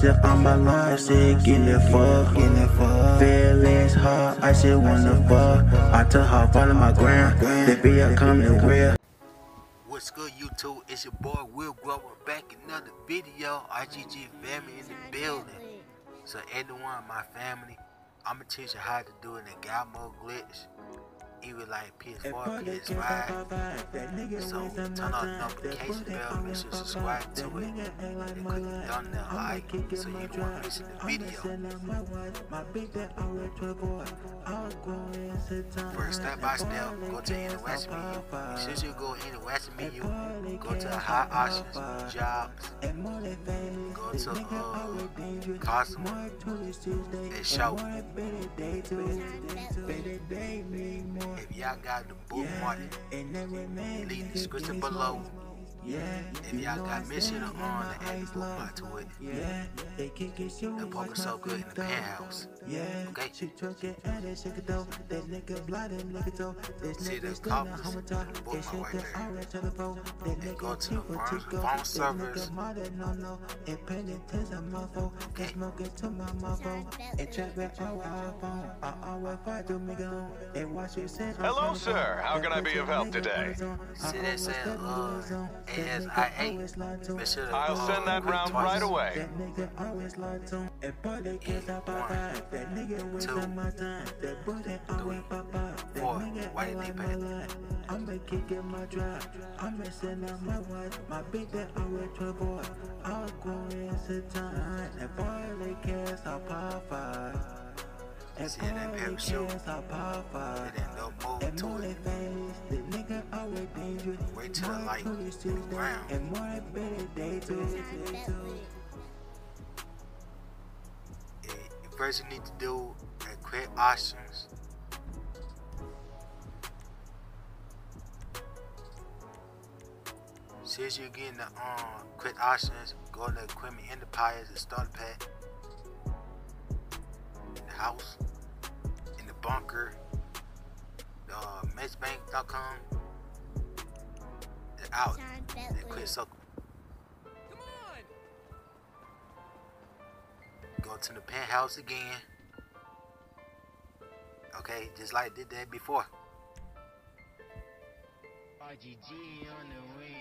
Step on my line, I said, get the fuck. Feelings hot, I said, wanna fuck. I took her, follow my ground. That be a coming real. What's good, YouTube? It's your boy, Will Grover, back in another video. RGG Family in the building. So, everyone in my family, I'ma teach you how to do it in the God mode glitch. Even like PS4, PS5. So turn on the notification bell, make sure to subscribe to it, and click the thumbnail like so you won't miss the video. First step by step, go to any recipe menu. Since you go any recipe menu, go to high options, jobs, go to customer, and show. If y'all got the bookmark, leave the description below. If y'all got mission on, add the bookmark to it. The poker so good in the penthouse. Okay? See the copies of the bookmark right there. And go to the phone servers. Okay. Hello, sir. How can I be of help today? See that saying, ASIA. I'll send that round right away. 1, 2, 3, 4. Why did they pass? I'm gonna kick in my drive. I'm gonna send out my wife. My big that I went to a boy. I'll go in some time. And boy, they cast out Popeye. See that baby show. It ain't no move to it. Wait till the light is to the ground. First you need to do and create options. Since you're getting the quick options, go to equipment in the pies, the starter pack, in the house, in the bunker, the matchbank.com, the out, the quick circle. Go to the penthouse again. Okay, just like I did that before. RGG on the way.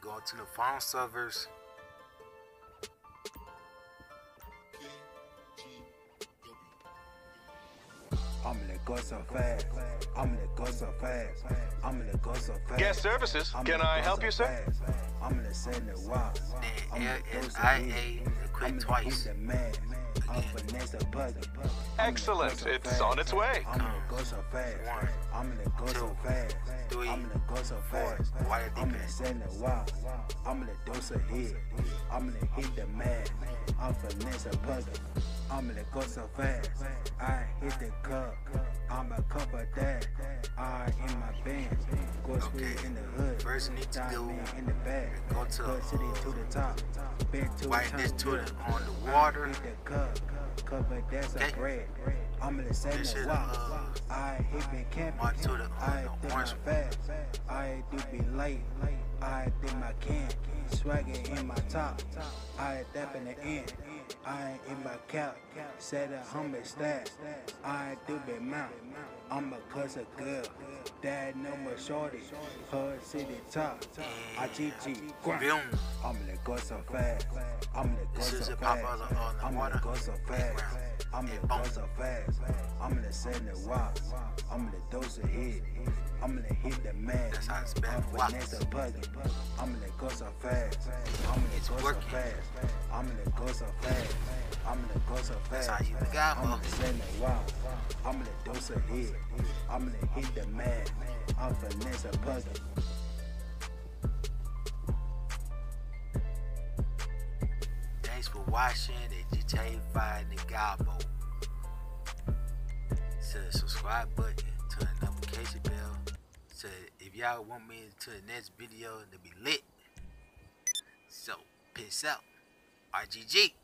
Go to the phone servers. I'm gonna go so fast. I'm gonna go so fast. I'm gonna go so fast. Guest services. Can I help you, sir? I'm gonna send the wild. LSIA click twice. Excellent. It's on its way. I'm gonna go so fast. I'm gonna go so fast. I'm gonna go so fast. I'm gonna send the wild. I'm gonna dose a hit. I'm gonna hit the man. I'm finesse a puzzle. I'm gonna go so fast. I hit the cup. I'm a cup of that. I in my band. Go straight in the hood. First you need to do in the bag. Go to the top. Wipe this to the on the water. Hit the cup. Cover that's a bread. I'm gonna send the wild. I hit the campus. I think I'm fast. I do be late. I think I can. Swagging in my top. I dap in the end. I in my cap, said a humble stash. I do be mount. I'm a cuss a girl. Dad no more shorty. Her city top. I GG. I'm gonna go so fast. I'm gonna go so fast. I'm gonna go so fast. I'm gonna go so fast. I'm gonna send the wild. I'm gonna dose a hit. I'm gonna hit the man. I'm gonna go so fast. I'm gonna go so fast. I'm gonna go so fast. I'm gonna go so fast. I'm gonna send the wild. I'm gonna dose a hit. I'm gonna hit the man. I'm finesse a puzzle. Thanks for watching the GTA 5 Nigabo. So the subscribe button, turn the notification bell. So if y'all want me to the next video, it'll be lit. So peace out. RGG.